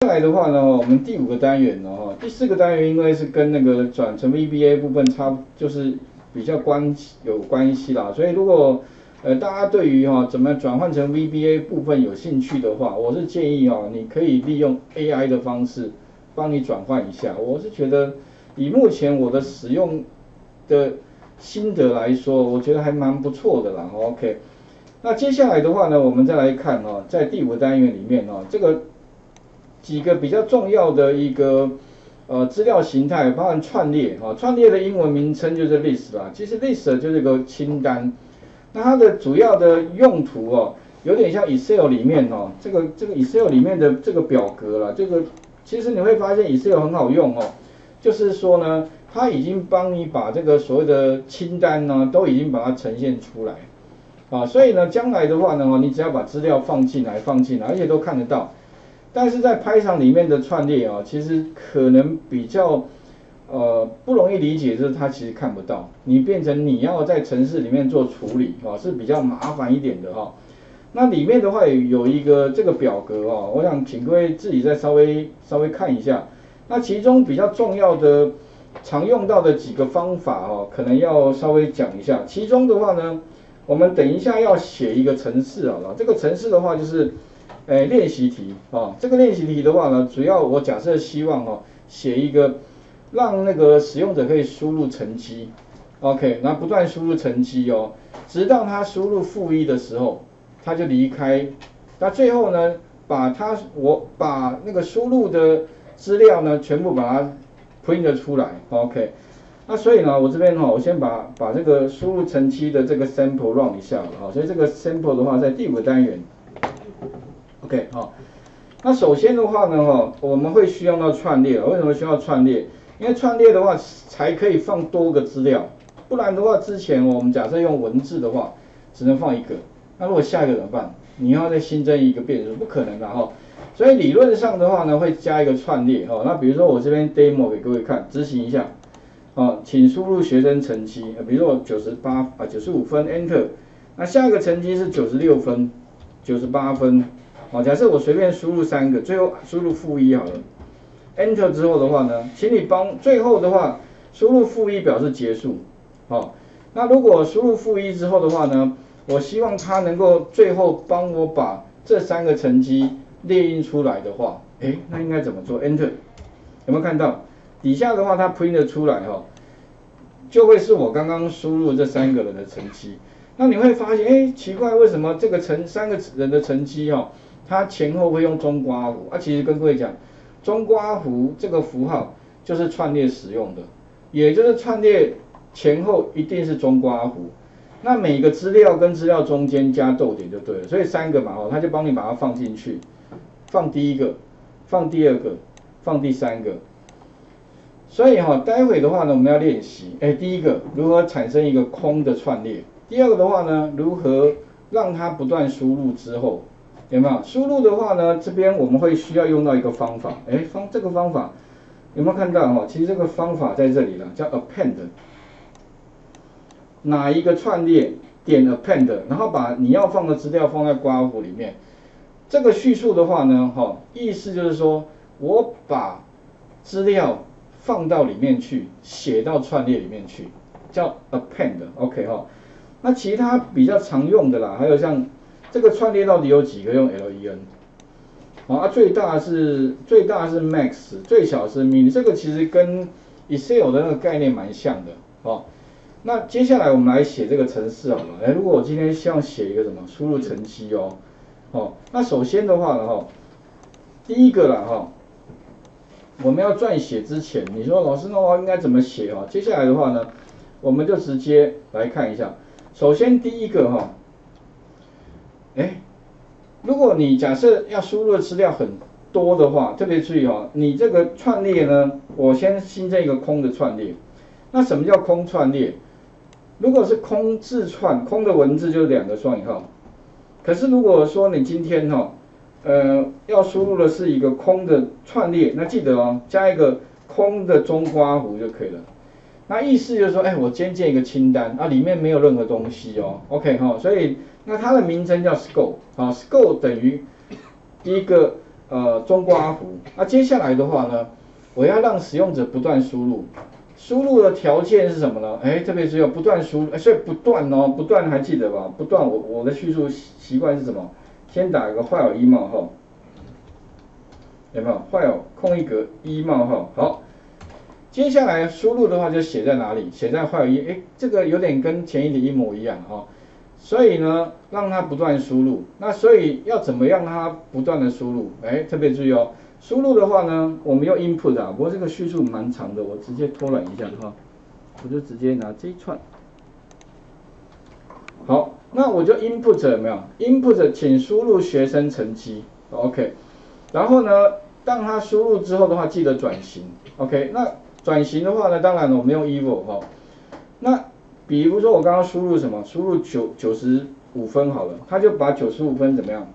接下来的话呢，我们第五个单元呢，第四个单元因为是跟那个转成 VBA 部分就是比较有关系啦，所以如果大家对于怎么转换成 VBA 部分有兴趣的话，我是建议你可以利用 AI 的方式帮你转换一下。我是觉得以目前我的使用的心得来说，我觉得还蛮不错的啦。OK， 那接下来的话呢，我们再来看在第五个单元里面这个。 几个比较重要的一个资料形态，包含串列串列的英文名称就是 list 啦。其实 list 就是个清单，那它的主要的用途有点像 Excel 里面这个 Excel 里面的这个表格啦。这个其实你会发现 Excel 很好用就是说呢，它已经帮你把这个所谓的清单呢，都已经把它呈现出来所以呢，将来的话呢，你只要把资料放进来，而且都看得到。 但是在Python里面的串列其实可能比较不容易理解，就是它其实看不到，你变成你要在程式里面做处理是比较麻烦一点的那里面的话有一个这个表格我想请各位自己再稍微看一下。那其中比较重要的、常用到的几个方法可能要稍微讲一下。其中的话呢，我们等一下要写一个程式这个程式的话就是。 练习题这个练习题的话呢，主要我假设希望写一个让那个使用者可以输入成绩 ，OK， 那不断输入成绩直到他输入-1的时候，他就离开。那最后呢，我把那个输入的资料呢，全部把它 print 出来 ，OK。那所以呢，我这边我先把这个输入成绩的这个 sample run 一下所以这个 sample 的话在第五个单元。 OK 那首先的话呢我们会需要到串列。为什么需要串列？因为串列的话才可以放多个资料，不然的话之前我们假设用文字的话，只能放一个。那如果下一个怎么办？你要再新增一个变数，不可能的所以理论上的话呢，会加一个串列那比如说我这边 demo 给各位看，执行一下请输入学生成绩，比如说我95分 Enter， 那下一个成绩是96分、98分。 假设我随便输入三个，最后输入-1好了 ，Enter 之后的话呢，请你最后的话输入-1表示结束，那如果输入-1之后的话呢，我希望它能够最后帮我把这三个成绩列印出来的话，那应该怎么做 ？Enter 有没有看到？底下的话它 print 出来就会是我刚刚输入这三个人的成绩。那你会发现，奇怪，为什么这个三个人的成绩它前后会用中括弧其实跟各位讲，中括弧这个符号就是串列使用的，也就是串列前后一定是中括弧，那每个资料跟资料中间加逗点就对了，所以三个嘛它就帮你把它放进去，放第一个，放第二个，放第三个，所以待会的话呢，我们要练习，第一个如何产生一个空的串列，第二个的话呢，如何让它不断输入之后。 有没有输入的话呢？这边我们会需要用到一个方法，这个方法有没有看到其实这个方法在这里了，叫 append， 哪一个串列点 append， 然后把你要放的资料放在括弧里面。这个叙述的话呢，意思就是说我把资料放到里面去，写到串列里面去，叫 append，OK 那其他比较常用的啦，还有像。 这个串列到底有几个？用 len， 最大是 max， 最小是 min。这个其实跟 Excel 的那个概念蛮像的那接下来我们来写这个程式好了。如果我今天希望写一个什么输入成绩那首先的话呢第一个啦我们要撰写之前，你说老师那我应该怎么写接下来的话呢，我们就直接来看一下。首先第一个如果你假设要输入的资料很多的话，特别注意你这个串列呢，我先新增一个空的串列。那什么叫空串列？如果是空字串，空的文字就是两个双引号。可是如果说你今天要输入的是一个空的串列，那记得加一个空的中括弧就可以了。那意思就是说，我今天建一个清单里面没有任何东西OK 所以。 那它的名称叫 score，score 等于一个中括符。那接下来的话呢，我要让使用者不断输入，输入的条件是什么呢？哎，特别是要不断输入，所以不断哦，不断还记得吧？不断我的叙述习惯是什么？先打一个file一冒号，有没有file空一格一冒号？好。 接下来输入的话就写在哪里？写在file一，哎，这个有点跟前一题一模一样哦。所以呢，让它不断输入。那所以要怎么让它不断的输入？哎，特别注意哦，输入的话呢，我们用 input 啊，不过这个叙述蛮长的，我直接拖懒一下哈，我就直接拿这一串。好，那我就 input 有没有 ？input 请输入学生成绩 ，OK。然后呢，当它输入之后的话，记得转型 ，OK。那 转型的话呢，当然我们用 eval 哈、哦。那比如说我刚刚输入什么，输入95分好了，它就把95分怎么样，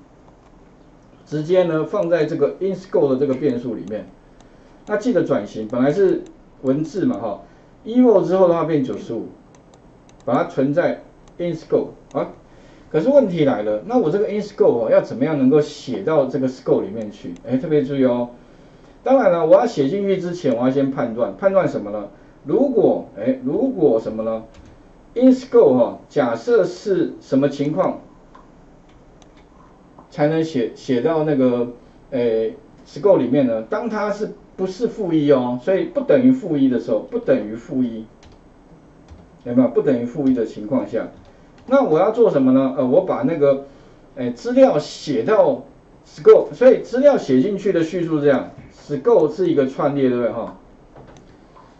直接呢放在这个 inscore 的这个变数里面。那记得转型，本来是文字嘛哈、哦、，eval 之后的话变95，把它存在 inscore 啊。可是问题来了，那我这个 inscore 要怎么样能够写到这个 score 里面去？哎，特别注意哦。 当然了，我要写进去之前，我要先判断，判断什么呢？如果什么呢 ？inscore 哈，假设是什么情况才能写到那个score 里面呢？当它是不是-1哦，所以不等于-1的时候，不等于-1，有没有？不等于-1的情况下，那我要做什么呢？我把那个资料写到 score， 所以资料写进去的叙述这样。 score 是一个串列，对不对哈？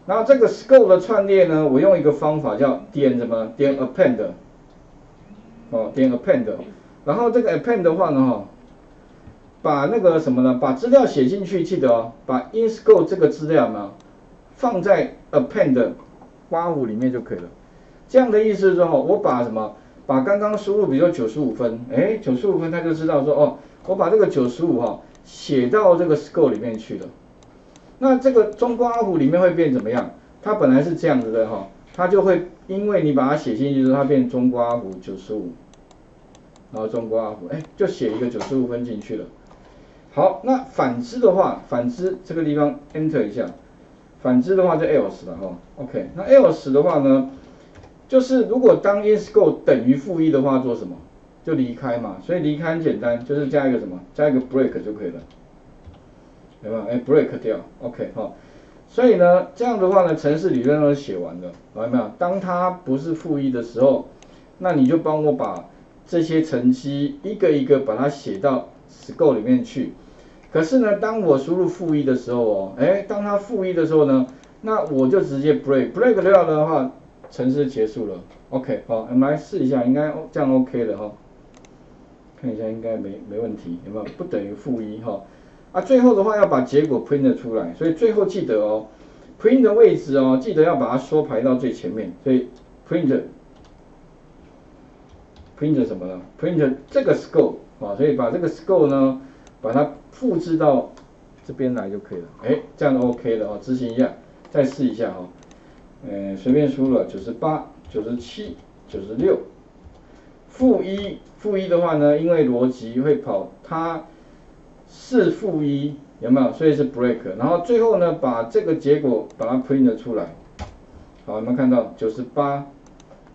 然后这个 score 的串列呢，我用一个方法叫点什么？点 append， 哦，点 append。然后这个 append 的话呢，哈，把那个什么呢？把资料写进去，记得哦，把 inscore 这个资料呢放在 append 85里面就可以了。这样的意思是说，我把什么？把刚刚输入，比如说95分，哎，95分，他就知道说，哦，我把这个95哈。 写到这个 score 里面去了，那这个中括符里面会变怎么样？它本来是这样子的哈，它就会因为你把它写进去之后，它变中括符95，然后中括符，哎，就写一个95分进去了。好，那反之的话，反之这个地方 enter 一下，反之的话就 else 了哈。OK， 那 else 的话呢，就是如果当 inscore 等于-1的话，做什么？ 就离开嘛，所以离开很简单，就是加一个什么，加一个 break 就可以了，对吧？哎 ，break 掉 ，OK 哈、哦。所以呢，这样的话呢，程式理论都写完了，明白没有？当它不是-1的时候，那你就帮我把这些成绩一个一个把它写到 score 里面去。可是呢，当我输入-1的时候哦，哎，当它-1的时候呢，那我就直接 break 掉的话，程式结束了 ，OK 好、哦，我们来试一下，应该这样 OK 的哈、哦。 看一下，应该没问题，有没有？不等于-1哈，啊，最后的话要把结果 print 出来，所以最后记得哦 ，print 的位置哦，记得要把它缩排到最前面，所以 print 什么呢 ？print 这个 score 啊，所以把这个 score 呢，把它复制到这边来就可以了，哎，这样就 OK 了哦，执行一下，再试一下哦，随便输了98、97、96。 负一的话呢，因为逻辑会跑，它是-1，有没有？所以是 break， 然后最后呢，把这个结果把它 print 出来。好，有没有看到98、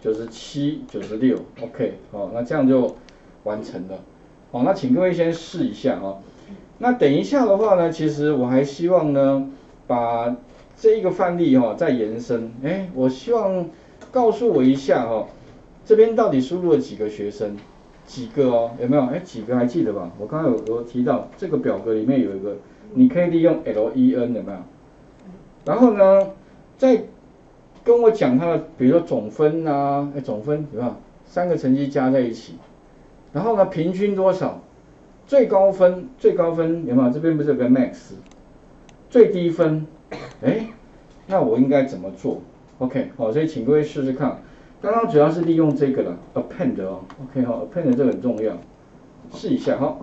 97、96 ？OK， 好，那这样就完成了。好，那请各位先试一下哦。那等一下的话呢，其实我还希望呢，把这一个范例哈、哦、再延伸。哎，我希望告诉我一下哈、哦。 这边到底输入了几个学生？几个哦，有没有？哎，几个还记得吧？我刚刚有提到这个表格里面有一个，你可以利用 LEN 有没有？然后呢，再跟我讲它的，比如说总分啊，哎，总分有没有？3个成绩加在一起，然后呢，平均多少？最高分有没有？这边不是有个 max？ 最低分，哎，那我应该怎么做 ？OK， 好，所以请各位试试看。 刚刚主要是利用这个了 ，append 哦 ，OK 好 ，append 这个很重要，试一下哈。